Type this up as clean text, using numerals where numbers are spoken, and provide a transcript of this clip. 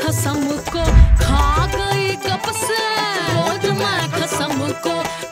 खसम को खा गई गप से, रोज मैं खसम को